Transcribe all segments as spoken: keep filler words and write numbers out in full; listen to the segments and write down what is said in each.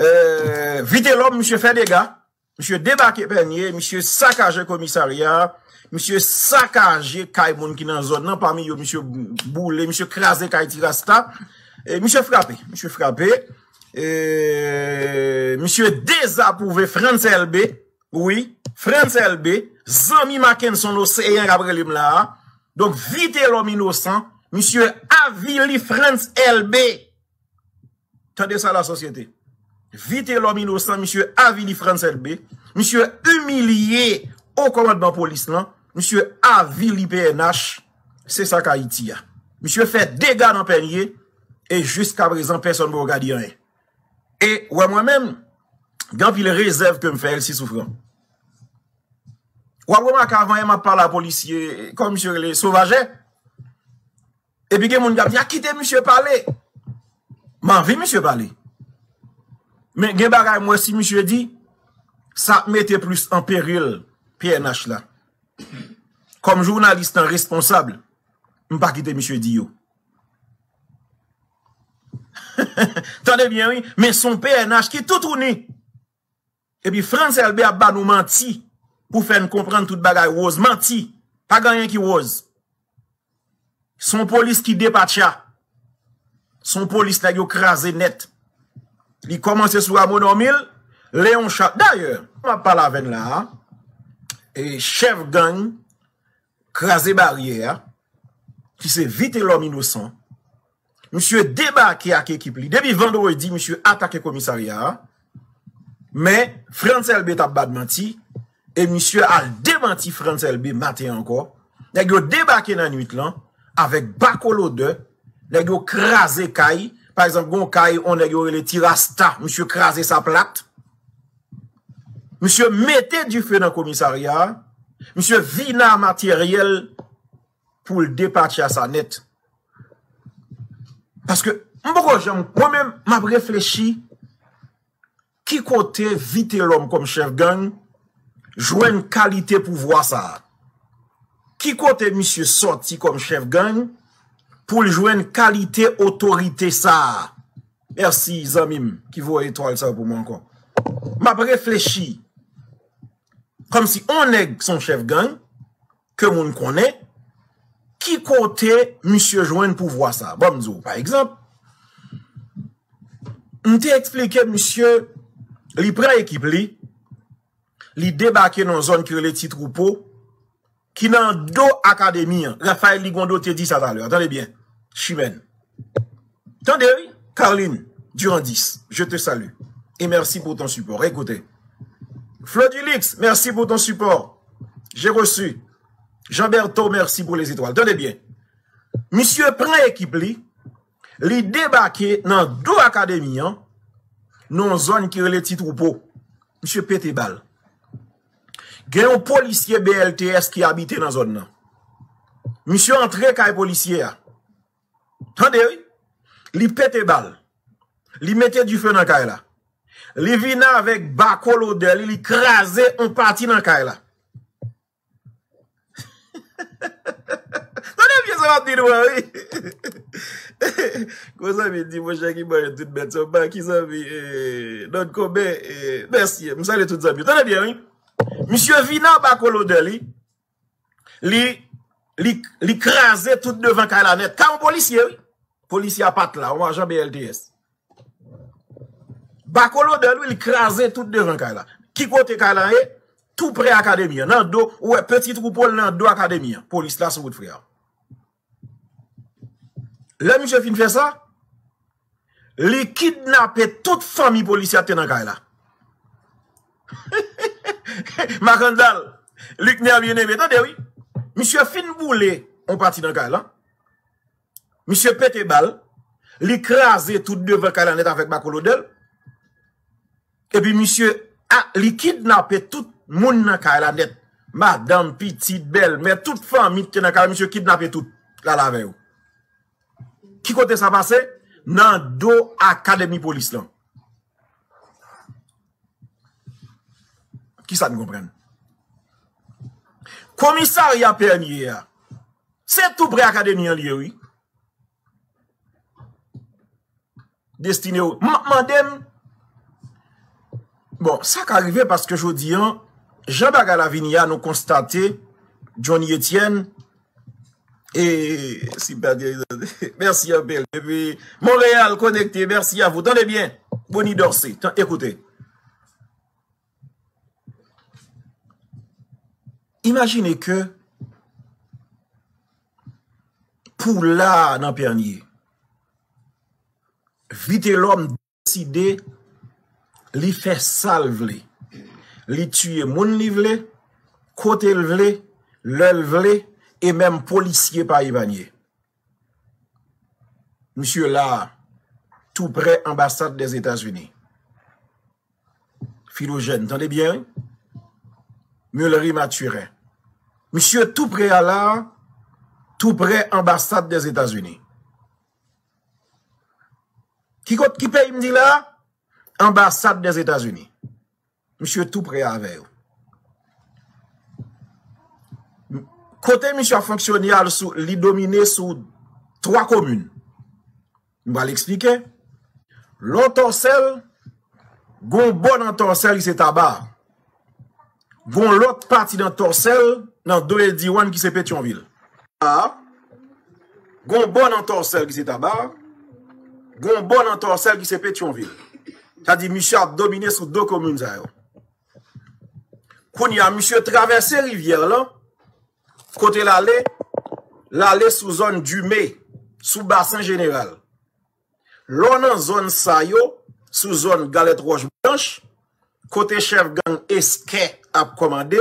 euh, Vitelòm, monsieur Fedega, monsieur Débaké Pernier, monsieur Sakage commissariat, monsieur Sakage Kaimoun qui dans zone, non, parmi eux, monsieur Boulé, monsieur Crasé Tirasta, et monsieur Frappé, monsieur Frappé, et monsieur désapprouvé Frantz Elbe, oui, Frantz Elbe, Zami Makenson l'océan après lui là. Donc, Vitelòm innocent, monsieur Avili Frantz Elbe. Tendez ça la société. Vitelòm innocent, monsieur Avili Frantz Elbe, monsieur humilié au commandement police là, monsieur Avili P N H, c'est ça Kayiti. Monsieur fait dégâts dans Pernier et jusqu'à présent personne ne regarde rien. Et ouais, moi-même, quand il réserve que me fait elle si souffrant. Ou remarque avant, il m'a parlé à policier, comme monsieur les sauvages. Et puis, il a dit, a quitté monsieur parler. M'en vie, monsieur parler. Mais, il a moi, si monsieur dit, ça mettait plus en péril, P N H là. Comme journaliste en responsable, je ne pas quitter monsieur Dio. Tendez bien, oui, mais son P N H qui est tout tourné. Et puis, Frantz Elbe a pas nous menti. Pour faire comprendre toute bagaille rose, menti, pas gagné qui rose. Son police qui dépatcha, son police là qui crasé net. Il commence sur Ramon O'Meill, Léon Chat. D'ailleurs, on va parler avec là, et chef gang, crasé barrière, qui s'est Vitelòm innocent. Monsieur débarqué à l'équipe, depuis vendredi, monsieur attaqué commissariat, mais Frantz Elbe t'a bad menti. Et monsieur a démenti Frantz Elbe matin encore. Les gars débarqué dans la nuit là avec Bakolo Deli. Les gars crasé Kay. Par exemple, gon Kay on a eu le Tirasta. Monsieur crasé sa plate. Monsieur mettait du feu dans le commissariat. Monsieur vina matériel pour le départir à sa net. Parce que moi-même m'a réfléchi qui côté Vitelòm comme chef gang. Jouer une qualité pour voir ça. Qui côté monsieur sorti comme chef gang pour jouer une qualité autorité ça. Merci Zamim qui voit étoile ça pour moi encore. M'a réfléchi comme si on est son chef gang que mon connaît. Qui côté monsieur joindre pour voir ça. Bon m'dou par exemple. On t'a expliqué monsieur li prend équipe li. Li débarqué dans zone qui relève troupeau qui dans do académie. Raphaël Ligondo te dit ça tout à l'heure. Attendez bien. Chimène. Tandé, Karline, Durandis, je te salue. Et merci pour ton support. Écoutez. Flo Dulix, merci pour ton support. J'ai reçu. Jean-Bertot, merci pour les étoiles. Tendez bien. Monsieur prend équipe li. Li débarqué dans do académie. Dans zone qui relève troupeau. Monsieur Pétébal. Il y a un policier B L T S qui habite dans la zone. Monsieur entré quand policier. Tandé, il pète balle. Il mettait du feu dans Kaila. Il vina avec Bakolo Deli, il crasait en partie dans Kaila. Tandé bien ça va dire oui. Quoi ça me dit mon cher qui mange toute bête son bas qui ça me donne combien merci, me salue tout ça bien. Tandé bien oui. Monsieur vina Bakolo Deli, li, li, li crasé tout devant Kaila net. Ka un policier, oui. Policier à patte là, on agent B L T S. Bakolo Deli, li crasé tout devant Kaila. Qui côté Kaila est? Tout près académie. Nan do, ouais, petit troupeau nan do académie. Police là, sur votre frère. Le monsieur fin fait ça, li kidnappé toute famille policière dans Kaila. Macandal, Luc Ner bien aimé. Attendez, oui. Monsieur Finboulé, on partit dans Kaila. Monsieur Pétébal, l'écrasé tout devant Kaila net avec Bakolo Deli. Et puis, monsieur, ah, li kidnappé tout le monde dans Kaila net. Madame, petite, belle, mais toute famille qui est dans Kaila, monsieur kidnappé tout. Là, là, avec vous. Qui côté ça passe? Dans Do Académie Police, là. Qui ça nous comprenne? Commissariat Pernier, c'est tout près académie en lieu, oui. Destiné au. Mandem, Bon, ça qui arrive parce que je dis, hein, Jean-Bertot Lavinia nous constaté, Johnny Etienne, et si merci à Belle. Et puis, Montréal connecté, merci à vous. Tendez bien, Bonnie Dorsey, écoutez. Imaginez que pour là, dans Pernier, Vitelòm décide li fait salve, li tuer moun li vle, côté le vle, l'el vle, et même policier par Ivanier. Monsieur là, tout près ambassade des États-Unis. Philogène, entendez bien? Mullerie Mathurin. Monsieur tout près à là, tout près ambassade des États-Unis. Qui, qui paye me dit là? Ambassade des États-Unis. Monsieur tout près avec vous. Côté monsieur fonctionnel, il domine sous trois communes. Je vais l'expliquer. L'entorsel, gon bon entorsel, c'est tabac. Gon l'autre partie d'entorsel, dans deux et diwan qui c'est Pétionville. Ah. Gon bon entorsel qui c'est tabac. Gon bon entorsel qui c'est Pétionville. C'est-à-dire, monsieur a dominé sous deux communes. Quand il y a monsieur traversé rivière là, côté l'allée, l'allée sous zone du mai, sous bassin général. L'on en zone sayo, sous zone galette roche blanche, côté chef gang esquet a commandé,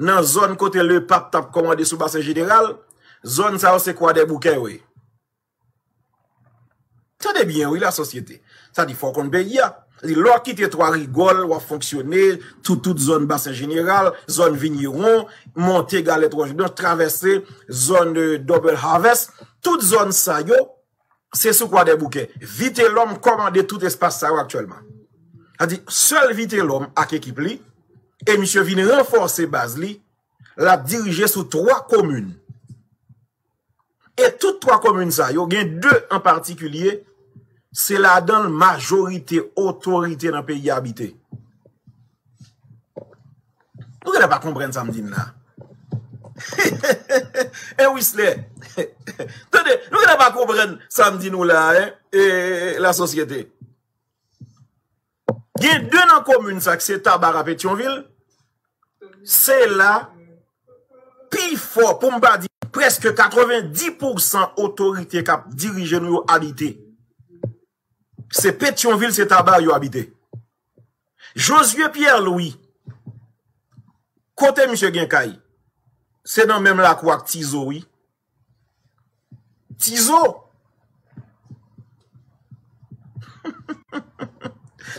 dans zone côté le pape tap commandé sous bassin général, zone sayo c'est quoi des bouquets, oui. Tenez bien, oui, la société. Ça dit, il faut qu'on paye. L'or qui était trois rigoles, ou a fonctionné, toute tout zone bassin général, zone vigneron, montée galette roche blanche, traversée, zone euh, double harvest, toute zone ça yo, c'est sous quoi des bouquets. Vitelòm commandait tout espace ça actuellement. C'est-à-dire, seul Vitelòm a équipe li, et monsieur vient renforcer base li, la diriger sous trois communes. Et toutes trois communes ça yo, il y a deux en particulier. C'est là dans la majorité autorité dans le pays habité. Vous n'allez pas comprendre ça, me dit là. Eh oui, c'est attendez, vous n'allez pas comprendre ça, me dit nous là, et la société. Il y a deux dans la commune, c'est Tabar à Pétionville. C'est là, pire fort, pour ne pas dire, presque quatre-vingt-dix pour cent autorité qui dirige nous habité. C'est Pétionville, c'est Tabar, yo habité. Josué Pierre Louis, côté M. Genkai, c'est dans même la croix Tizo, oui. Tizo.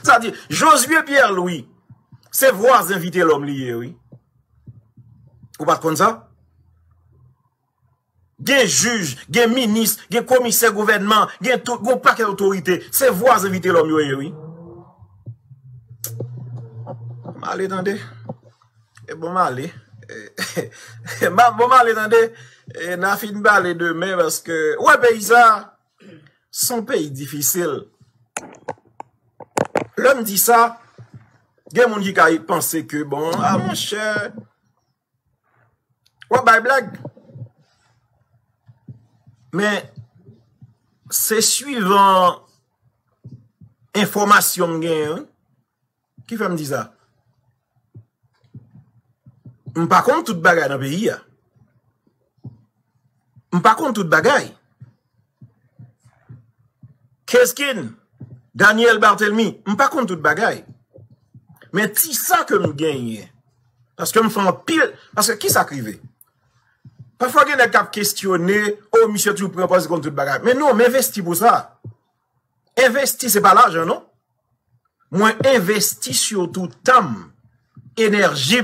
Ça dit, Josué Pierre Louis, c'est voisin Vitelòm lié, oui. Ou pas comme ça? Gen juge, gen ministre, gen commissaire gouvernement, gen tout, gen paquet d'autorité. C'est voisin Vitelòm yo, oui. M'allez, tendez. Et bon, m'allez. Bon, m'allez, tendez. Et n'a fin balé demain parce que, ouais, pays ça, son pays difficile. L'homme dit ça, gen moun ki ka pense que, bon, ah, mon cher. Ouais, bye blague. Mais c'est suivant information hein? Qui fait me dire ça. Je ne pas contre toute bagaille dans le pays. Je ne pas contre toute bagaille. Keskin, Daniel Barthélemy, je ne pas contre toute bagaille. Mais c'est ça que je gagne. Parce que je fais un pile. Parce que qui s'acrivait? Parfois, il y a des gens qui questionnent, oh, monsieur, tu prends pas contre tout bagage. Mais non, mais investis pour ça. Investis, c'est pas l'argent, non? Moi, investis sur tout temps, énergie,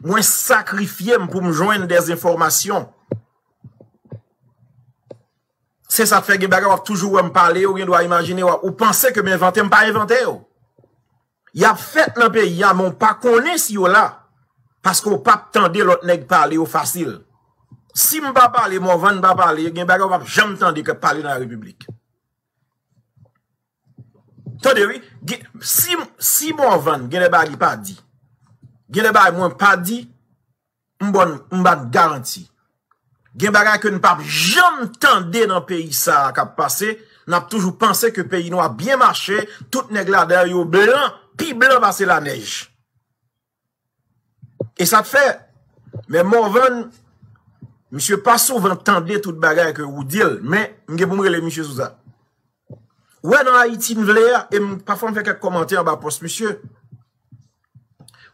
moi, sacrifier pour me joindre des informations. C'est ça fait que les bagages toujours me parler, ou bien doit imaginer, ou penser que m'inventer, je ne pas inventer. Il y a fait dans le pays, il y a mon pas connaît si yo là. Parce qu'on pas tendre l'autre nèg parler au facile. Si je ne parle pas, je ne parle pas, je ne parle pas, je ne parle pas, je ne parle pas, je ne parle pas, je ne parle pas, Tandé, oui, si, si mon van, gen le bagay pas dit, gen le bagay moins pas dit, m'bon, m'bon garanti. Gen bagay que n'pap jamais tande dans pays ça k'ap passé, n'a toujours pensé que pays noir bien marché, tout nèg la derrière yo blanc, pi blanc passer la neige. Et ça te fait, mais mon van, monsieur pas souvent tande toute bagay que ou dit, mais m'ge pou m'rele monsieur sous ça. Ouais, dans Haïti, et parfois on fait quelques commentaires bas post monsieur.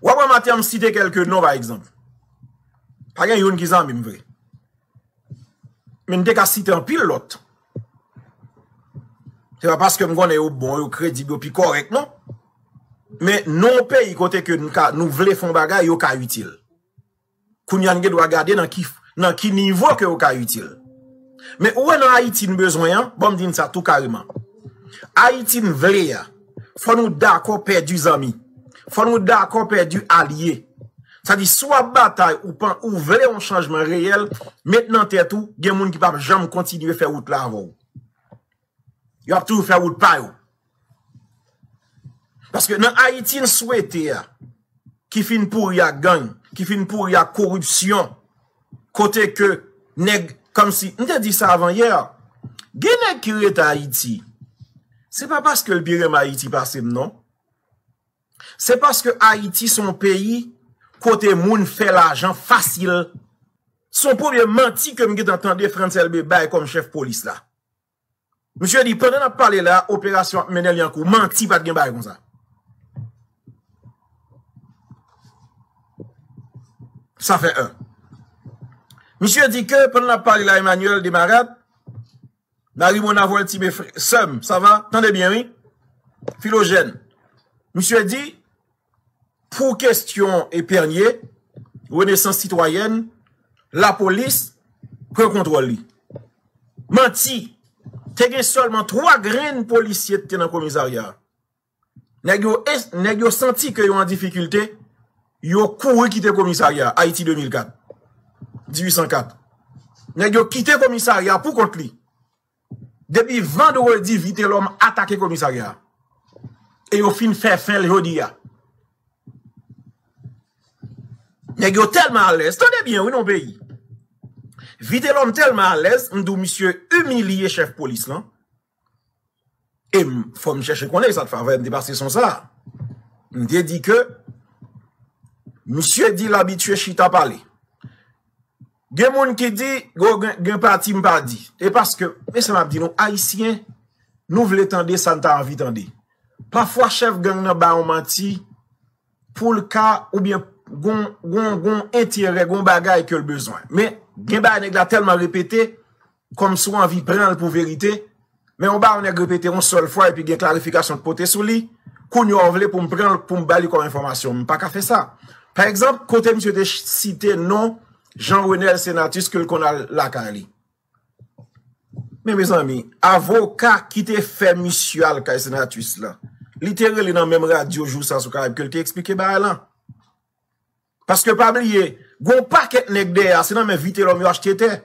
Ouais, moi, matin, je cite quelques noms, par exemple. Par exemple, il y a une qui mais je ne cite un pile l'autre. C'est pas parce que je connais au bon, au crédible, au correct, non? Mais non, pays, côté que nous voulons faire bagay, il y a utile. Qu'on y a regarder dans qui, dans qui niveau que il y a utile. Mais ouais, dans Haïti, nous besoin, bon, je dis ça tout carrément. Haïti vrai, faut nous d'accord perdu amis, faut nous d'accord perdu alliés. Ça dit soit bataille ou pas ou vrai un changement réel, maintenant tête tout, gen moun qui pas jamais continuer faire route là avant. Yo a toujours faire route pas. Parce que dans Haïti souhaité qui fin pour y a gang, qui fin pour y a corruption, côté que nèg comme si on t'a dit ça avant hier, gen nèg qui est à Haïti. C'est pas parce que le birem Haïti passe, non. C'est parce que Haïti, son pays, côté moun fait l'argent facile. Son premier menti que m'git entendé Frantz Elbe bay comme chef police là. Monsieur dit, pendant qu'on parle là, opération menel yankou, menti pas de gen bay comme ça. Ça fait un. Monsieur dit que pendant qu'on parle là, Emmanuel Desmarat, Dari mon avouel ti mes frères, Sem, ça va? Tendez bien, oui? Philogène. Monsieur dit, pour question et Pernier, Renaissance citoyenne, la police, prend contrôle. Menti, t'es gen seulement trois graines policiers dans le commissariat. Nèg yo senti que yo en difficulté, yo couru quitter le commissariat, Haïti deux mille quatre. mille huit cent quatre. Nèg yo quitté le commissariat pour contre lui. Depuis vendredi, Vitelòm attaqué le commissariat. Et au fin fait fin le jodi a. Nèg yo tellement à l'aise. Tendez bien, oui, non pays. Vitelòm tellement à l'aise, m'dou monsieur humilié chef police là. Et faut me chercher qu'on est, ça te fait dépasser son ça. M'dé dit que monsieur dit l'habitué chita parler. Gen moun qui dit, gen parti m'pa dit. Et parce que, mais ça m'a dit, nous, haïtiens, nous voulons tendre, ça n'a pas envie tendre. Parfois, chef gang n'a pas menti, pour le cas, ou bien, gon, gon, gon, intérêt, gon bagay que le besoin. Mais, gen ba nèg la tellement répété, comme souvent envie prendre pour vérité, mais on ba on nèg répété une seule fois, et puis gen clarification de poté sous li, qu'on y a vle pour m'prendre, pour m'bali comme information. M'pa ka fait ça. Par exemple, côté monsieur de cité, non, Jean-Renel Sénatus que qu'on a la Karline. Mais mes amis, avocat qui te fait monsieur al Karline Sénatus là, littéralement dans même radio jour ça sur Karib que te expliqué ba là. Parce que pas oublier, gon paquet nèg derrière, c'est dans mes Vitelòm yo acheté terre.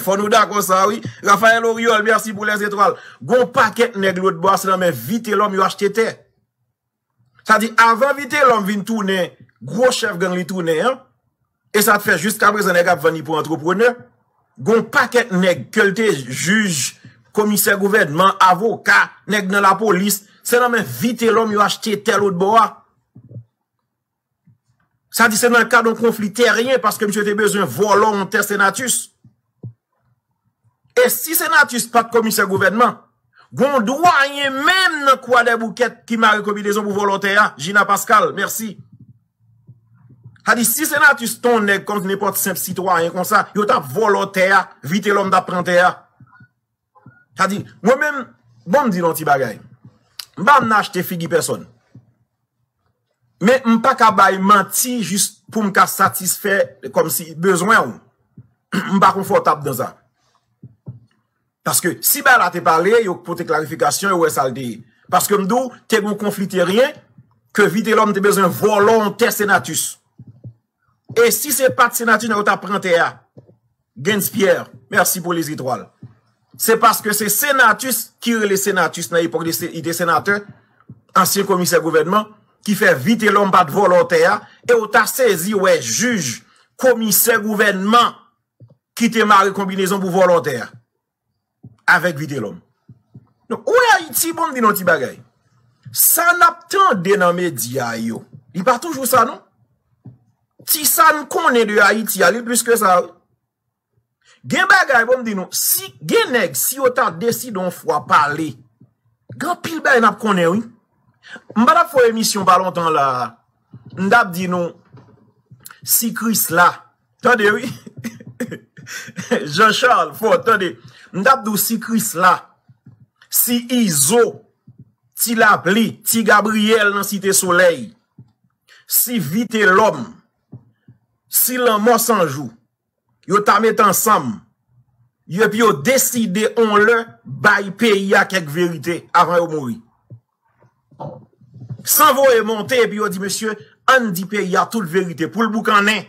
Faut nous d'accord ça oui. Raphaël Oriol, merci pour les étoiles. Gon paquet nèg l'autre bois, c'est dans mes Vitelòm yo acheté terre. Ça dit avant Vitelòm vinn tourner, gros chef gang li tourner hein. Et ça te fait jusqu'à présent, nèg ap vani pour entrepreneur. Gon paquet nèg, kelte juge, commissaire gouvernement, avocat, nèg dans la police. C'est dans même Vitelòm yo acheté tel autre bois. Ça dit c'est dans le cadre d'un conflit terrien parce que monsieur te besoin volontaire sénatus. Et si sénatus pas de commissaire gouvernement, gon doyen même dans Croix des Bouquets qui m'a recommandé pour volontaire, Gina Pascal, merci. Ça dit, si sénatus ton nèg comme n'importe simple citoyen comme ça, yo t'a volontaire, Vitelòm t'a prendre. Ça dit, moi-même, bon m'di non ti bagay. M'ba n'achete figi personne. Mais m'pa ka bay menti juste pour m'ka satisfaire comme si besoin ou. M'pa confortable dans ça. Parce que si ba la te parlé, yo pour tes clarifications yo ça le. Parce que m'dou t'es bon conflit rien que Vitelòm t'es besoin volontaire sénatus. Et si c'est pas de sénateur, on t'apprend T A. Gains Pierre, merci pour les étoiles. c'est parce que c'est sénatus qui est le sénatus dans l'époque des sénateurs, ancien commissaire gouvernement, qui fait Vitelòm pas de volontaire, et on t'a saisi, ouais, juge, commissaire gouvernement, qui te marre combinaison pour volontaire, avec Vitelòm. Donc, où est Haïti, bon, dit non, ti bagay. Ça n'a pas de dans les médias, yo. Il pas toujours ça, non? Si ça ne connaît de Haïti, il plus que ça. Gen bagay, bon, dit non, si, gen nèg, si on t'a décidé on fois parler, grand pile bagay n'a pas connaît, oui. M'bada fò émission pas longtemps là. M'dap di non. Si Chris là. Tandé oui. Jean-Charles fò tandé. M'dap dou si Chris là. Si Izo ti l'apli, Ti Gabriel dans Cité Soleil. Si Vitelòm. Si l'an mort sans jou. Yo ta met ensemble. Yo pi yo décidé on le bay pays à quelque vérité avant yo mourir. Sans voyer monter et puis on dit monsieur on dit pays a toute vérité pour le boucaner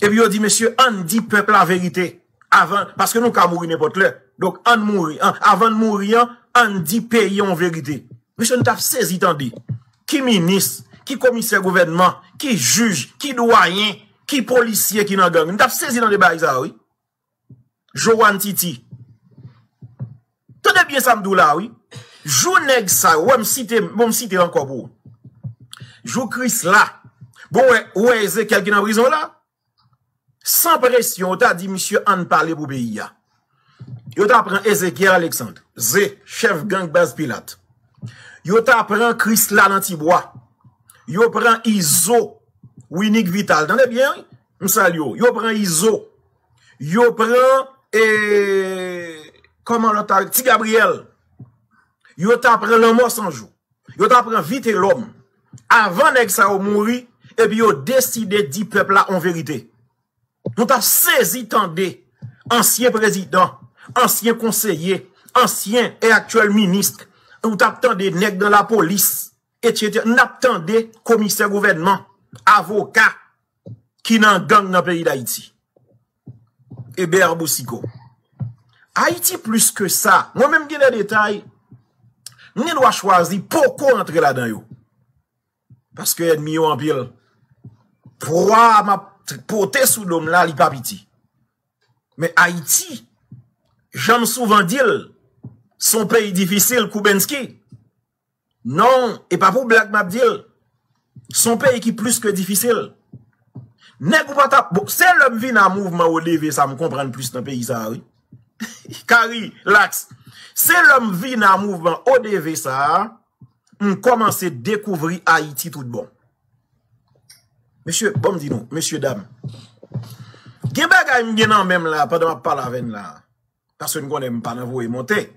et puis on dit monsieur on dit peuple la vérité avant parce que nous ka mourir n'importe là donc on mourir avant de mourir on dit pays en vérité monsieur nous t'a saisi tandis qui ministre qui commissaire gouvernement qui juge qui doyen qui policier qui dans gang nous t'a saisi dans les bails ça oui Joanne Titi tenez bien ça m'dou là oui Jou nèg sa, ou m citer, bon citer encore pour. Jou Chris là. Bon ou est quelqu'un en prison là? Sans pression, t'a dit monsieur an parler pour pays. Yo t'a prend Ezekiel Alexandre, Z, chef gang base Pilate. Yo t'a prend Chris là dans Tibois. Yo prend Izo, Winnick Vital. Tendez bien? M salio. Yo prend Izo. Yo prend et comment l'autre Ti Gabriel. Yo t'apprend le mort sans jour. Yo t'apprend Vitelòm. Avant nèg sa ou mouri, et puis yo décidé dit peuple là en vérité. Nous t'a saisi Tandé, ancien président, ancien conseiller, ancien et actuel ministre. Nous t'a Tandé nèg dans la police, et cetera. Nous t'a Tandé commissaire gouvernement, avocat, qui nan gang dans pays d'Haïti. Hébert Boussiko. Haïti plus que ça. Moi-même, j'ai des détails. Ni doit choisir pourquoi entrer là-dedans yo. Parce que ennemi yo en pile. Proie m'a porté sous l'homme là, li pa piti. Mais Haïti, j'aime souvent dire, son pays difficile, Koubenski. Non, et pas pour blague m'a dit. Son pays qui plus que difficile. Nèg ou pas bon, c'est l'homme vin à mouvement ou lever, ça me comprendre plus dans pays ça oui. Kari, lax. C'est l'homme vit dans le mouvement O D V ça, on commence à découvrir Haïti tout bon. Monsieur, bon dis nous, monsieur dame. Gen bagay m gen nan même là pendant m'a parler avec là. Parce que nous connaissons pas dans vous et monter.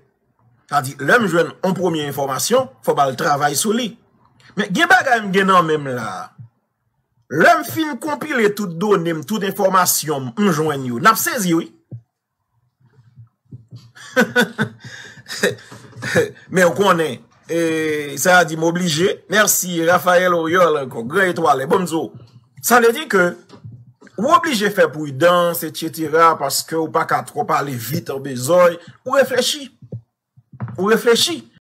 C'est-à-dire l'homme jeune en première information, faut pas le travail sur lui. Mais gen bagay m gen nan même là. L'homme fin compiler toutes données, toutes informations, on joigne yo. N'a saisi oui. Mais on connaît, et ça a dit m'obliger. Merci Raphaël Oriol, grand étoile, bonzo. Ça veut dire que, ou obligé faire prudence, et cetera, parce que ou pas qu'à trop parler vite en besoin, ou réfléchit. Ou réfléchit.